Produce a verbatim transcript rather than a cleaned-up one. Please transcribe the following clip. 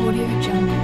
AudioJungle.